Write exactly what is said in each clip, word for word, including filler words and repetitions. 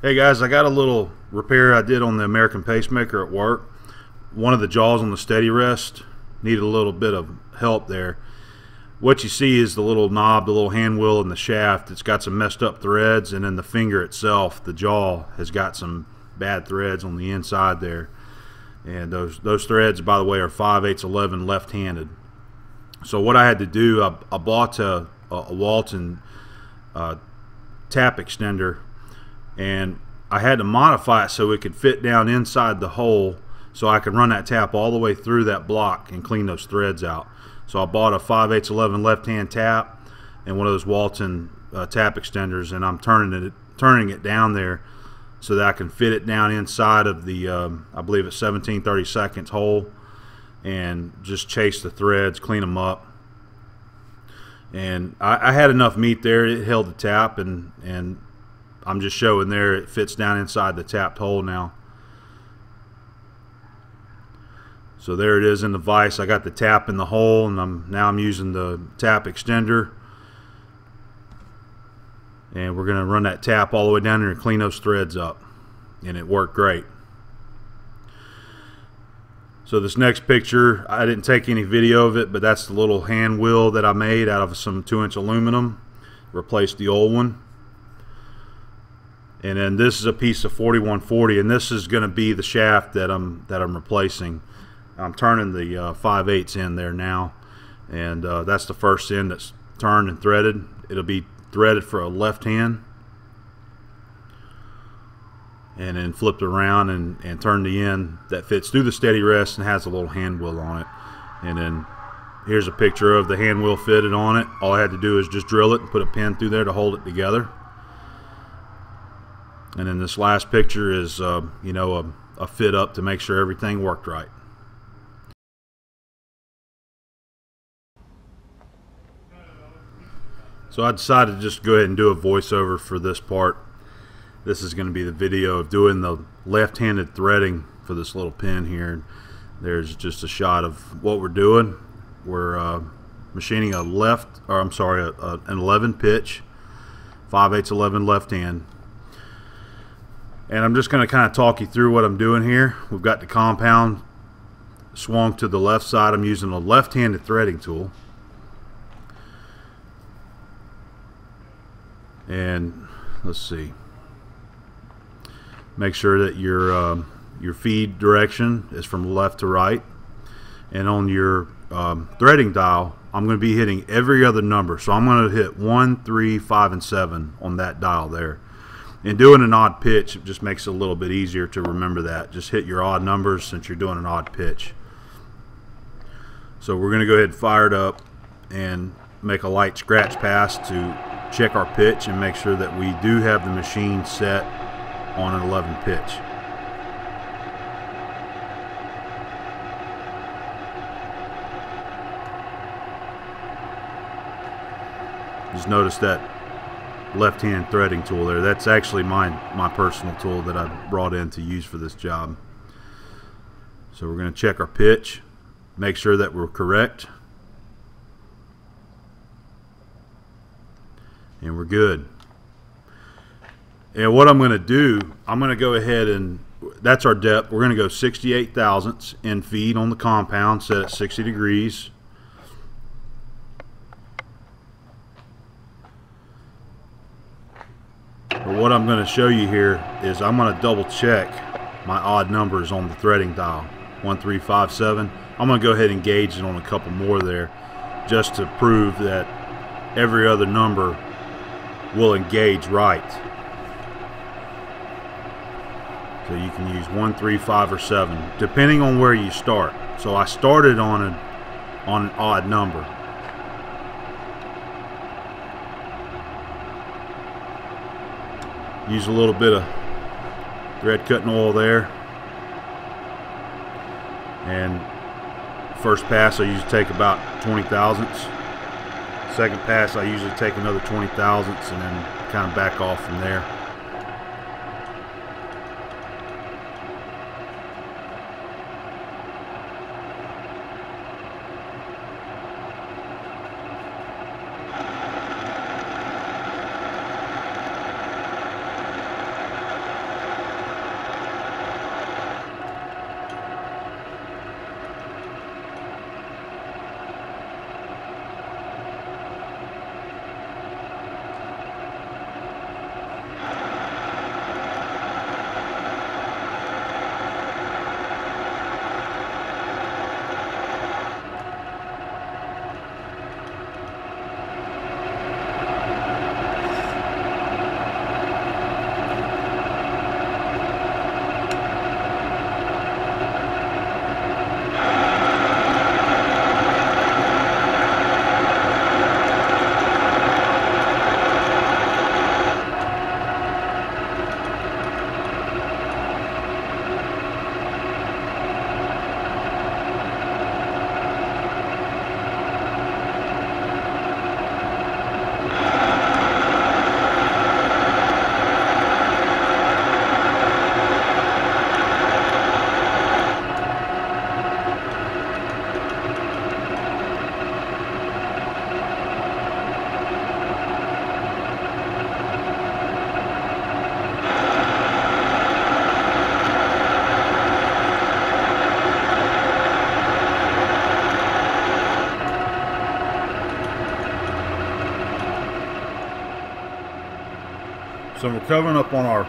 Hey guys, I got a little repair I did on the American Pacemaker at work. One of the jaws on the steady rest needed a little bit of help there. What you see is the little knob, the little hand wheel and the shaft. It's got some messed up threads, and then the finger itself, the jaw, has got some bad threads on the inside there. And those those threads, by the way, are five eighths eleven left-handed. So what I had to do, I, I bought a, a Walton uh, tap extender, and I had to modify it so it could fit down inside the hole so I could run that tap all the way through that block and clean those threads out. So I bought a five eighths eleven left hand tap and one of those Walton uh, tap extenders, and I'm turning it turning it down there so that I can fit it down inside of the um, I believe it's seventeen thirty-seconds hole, and just chase the threads, clean them up. And I, I had enough meat there. It held the tap, and and I'm just showing there it fits down inside the tapped hole now. So there it is in the vise. I got the tap in the hole, and I'm now I'm using the tap extender, and we're gonna run that tap all the way down there and clean those threads up, and it worked great. So this next picture, I didn't take any video of it, but that's the little hand wheel that I made out of some two inch aluminum, replaced the old one. And then this is a piece of forty-one forty, and this is going to be the shaft that I'm that I'm replacing. I'm turning the uh, five eighths end there now, and uh, that's the first end that's turned and threaded. It'll be threaded for a left hand, and then flipped around and and turn the end that fits through the steady rest and has a little hand wheel on it. And then here's a picture of the hand wheel fitted on it. All I had to do is just drill it and put a pin through there to hold it together. And then this last picture is, uh, you know, a, a fit up to make sure everything worked right. So I decided to just go ahead and do a voiceover for this part. This is going to be the video of doing the left-handed threading for this little pin here. There's just a shot of what we're doing. We're uh, machining a left, or I'm sorry, a, a, an eleven pitch, five eighths eleven left hand. And I'm just going to kind of talk you through what I'm doing here. We've got the compound swung to the left side. I'm using a left-handed threading tool. And let's see. Make sure that your um, your feed direction is from left to right. And on your um, threading dial, I'm going to be hitting every other number. So I'm going to hit one, three, five, and seven on that dial there. And doing an odd pitch, it just makes it a little bit easier to remember that. Just hit your odd numbers since you're doing an odd pitch. So we're going to go ahead and fire it up and make a light scratch pass to check our pitch and make sure that we do have the machine set on an eleven pitch. Just notice that left-hand threading tool there. That's actually my my personal tool that I brought in to use for this job. So we're going to check our pitch, make sure that we're correct, and we're good. And what I'm going to do, I'm going to go ahead and that's our depth. We're going to go sixty-eight thousandths in feed on the compound, set at sixty degrees. What I'm going to show you here is I'm going to double check my odd numbers on the threading dial, one, three, five, seven. I'm going to go ahead and gauge it on a couple more there just to prove that every other number will engage right. So you can use one, three, five, or seven depending on where you start. So I started on an, on an odd number. Use a little bit of thread cutting oil there, and first pass I usually take about twenty thousandths. Second pass I usually take another twenty thousandths, and then kind of back off from there. So we're covering up on our,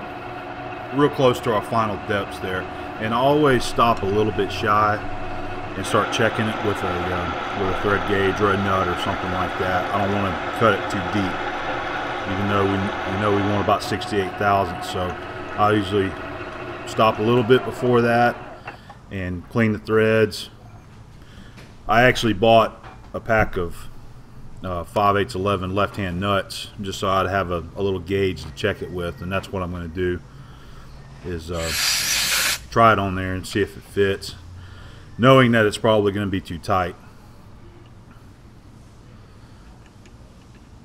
real close to our final depths there. And always stop a little bit shy and start checking it with a, uh, with a thread gauge or a nut or something like that. I don't want to cut it too deep, even though we, we know we want about sixty-eight thousandths. So I usually stop a little bit before that and clean the threads. I actually bought a pack of uh, five eighths eleven left-hand nuts just so I'd have a, a little gauge to check it with, and that's what I'm going to do is uh, try it on there and see if it fits, knowing that it's probably going to be too tight.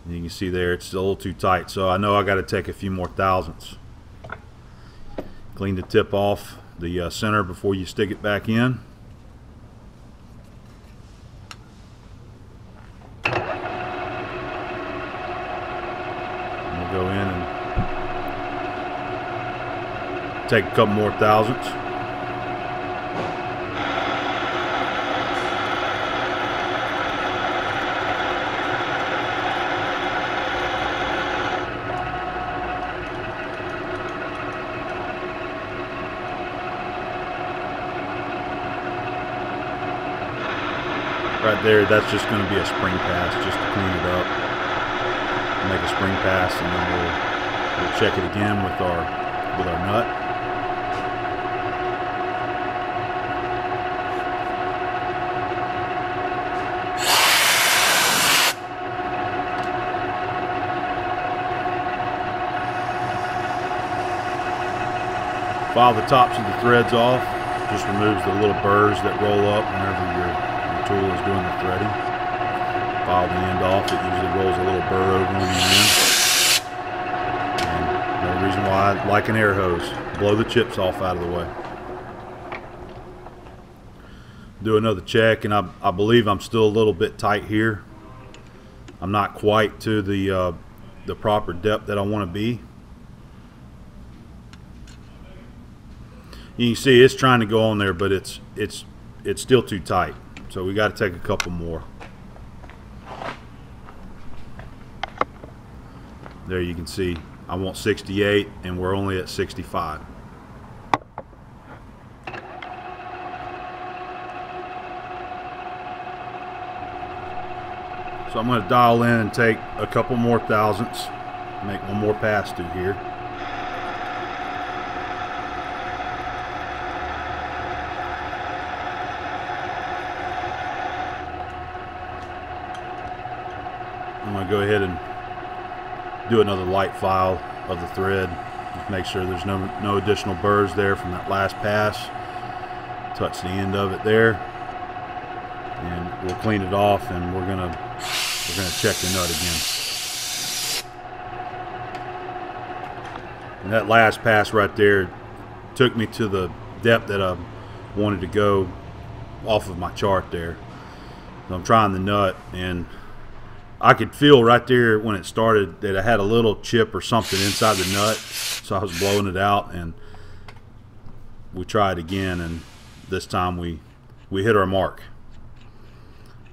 And you can see there it's a little too tight, so I know I got to take a few more thousandths. Clean the tip off the uh, center before you stick it back in. And we'll go in and take a couple more thousandths. Right there, that's just going to be a spring pass, just to clean it up. Make a spring pass, and then we'll, we'll check it again with our with our nut. File the tops of the threads off. Just removes the little burrs that roll up whenever you're tool is doing the threading. File the end off. It usually rolls a little burr over on the end. And no reason why, like an air hose, blow the chips off out of the way. Do another check, and I, I believe I'm still a little bit tight here. I'm not quite to the uh, the proper depth that I want to be. You can see it's trying to go on there, but it's it's it's still too tight. So we got to take a couple more. There you can see I want sixty-eight and we're only at sixty-five. So I'm going to dial in and take a couple more thousandths, make one more pass through here. I'm going to go ahead and do another light file of the thread. Just make sure there's no, no additional burrs there from that last pass. Touch the end of it there. And we'll clean it off, and we're going to we're going to check the nut again. And that last pass right there took me to the depth that I wanted to go off of my chart there. So I'm trying the nut, and I could feel right there when it started that I had a little chip or something inside the nut, so I was blowing it out, and we tried again, and this time we we hit our mark.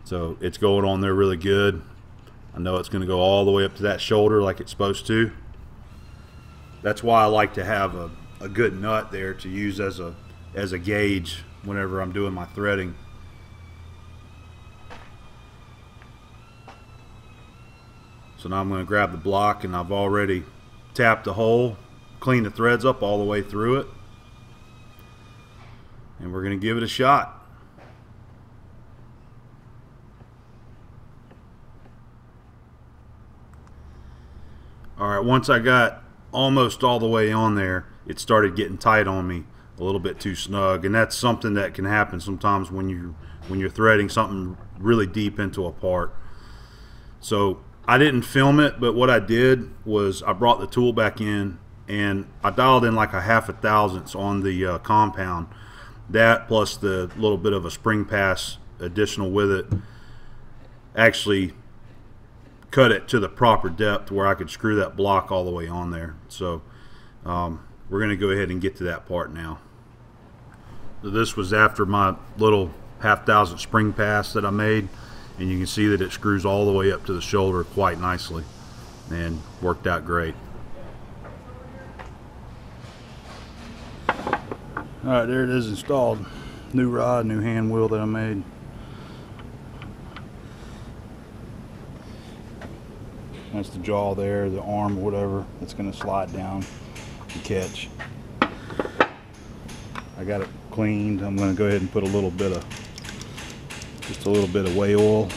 So it's going on there really good. I know it's going to go all the way up to that shoulder like it's supposed to. That's why I like to have a, a good nut there to use as a as a gauge whenever I'm doing my threading. So now I'm going to grab the block, and I've already tapped the hole, cleaned the threads up all the way through it, and we're going to give it a shot. Alright, once I got almost all the way on there, it started getting tight on me, a little bit too snug, and that's something that can happen sometimes when you when you're threading something really deep into a part. So I didn't film it, but what I did was I brought the tool back in, and I dialed in like a half a thousandths on the uh, compound. That plus the little bit of a spring pass additional with it actually cut it to the proper depth where I could screw that block all the way on there. So um, we're going to go ahead and get to that part now. This was after my little half thousand spring pass that I made. And you can see that it screws all the way up to the shoulder quite nicely, and worked out great. All right, there it is installed. New rod, new hand wheel that I made. That's the jaw there, the arm, whatever. It's going to slide down and catch. I got it cleaned. I'm going to go ahead and put a little bit of, just a little bit of whey oil.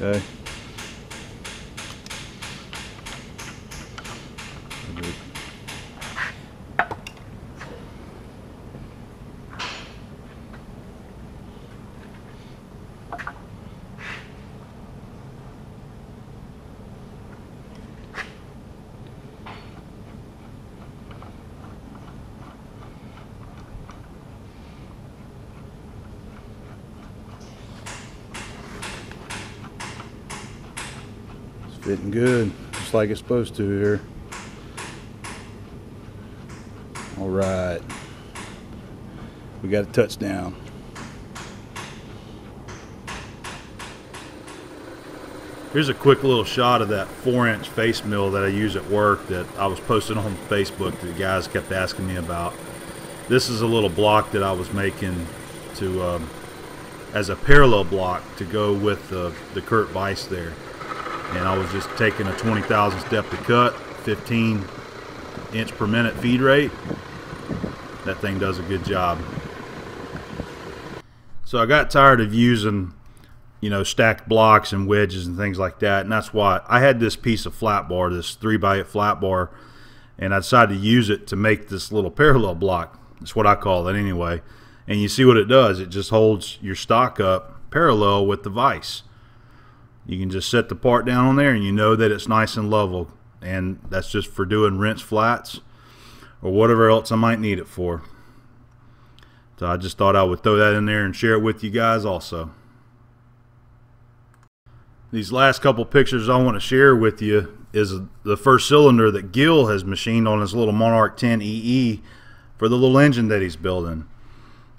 Okay. Fitting good, just like it's supposed to here. All right, we got a touchdown. Here's a quick little shot of that four inch face mill that I use at work that I was posting on Facebook that the guys kept asking me about. This is a little block that I was making to um, as a parallel block to go with the, the Kurt Vise there. And I was just taking a twenty thousandth depth to cut, fifteen inch per minute feed rate. That thing does a good job. So I got tired of using, you know, stacked blocks and wedges and things like that, and that's why I had this piece of flat bar, this three by eight flat bar, and I decided to use it to make this little parallel block. That's what I call it anyway. And you see what it does. It just holds your stock up parallel with the vise. You can just set the part down on there and you know that it's nice and level, and that's just for doing rinse flats or whatever else I might need it for. So I just thought I would throw that in there and share it with you guys also. These last couple pictures I want to share with you is the first cylinder that Gil has machined on his little Monarch ten E E for the little engine that he's building.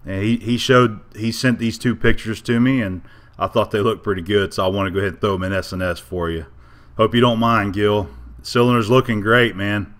And he, he showed, he sent these two pictures to me, and I thought they looked pretty good, so I want to go ahead and throw them in S and S for you. Hope you don't mind, Gil. Cylinder's looking great, man.